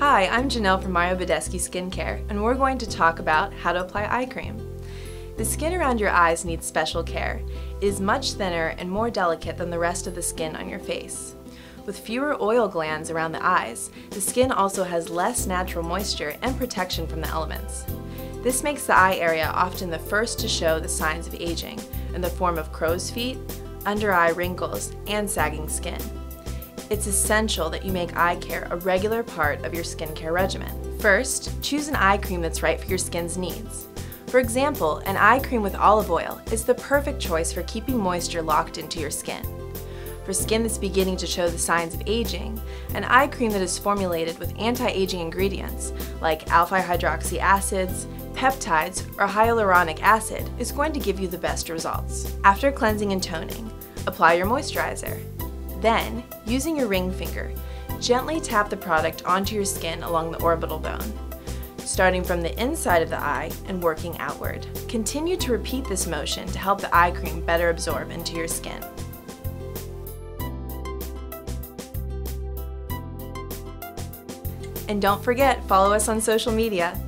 Hi, I'm Janelle from Mario Badescu Skincare, and we're going to talk about how to apply eye cream. The skin around your eyes needs special care. It is much thinner and more delicate than the rest of the skin on your face. With fewer oil glands around the eyes, the skin also has less natural moisture and protection from the elements. This makes the eye area often the first to show the signs of aging in the form of crow's feet, under-eye wrinkles, and sagging skin. It's essential that you make eye care a regular part of your skincare regimen. First, choose an eye cream that's right for your skin's needs. For example, an eye cream with olive oil is the perfect choice for keeping moisture locked into your skin. For skin that's beginning to show the signs of aging, an eye cream that is formulated with anti-aging ingredients like alpha-hydroxy acids, peptides, or hyaluronic acid is going to give you the best results. After cleansing and toning, apply your moisturizer. Then, using your ring finger, gently tap the product onto your skin along the orbital bone, starting from the inside of the eye and working outward. Continue to repeat this motion to help the eye cream better absorb into your skin. And don't forget, follow us on social media.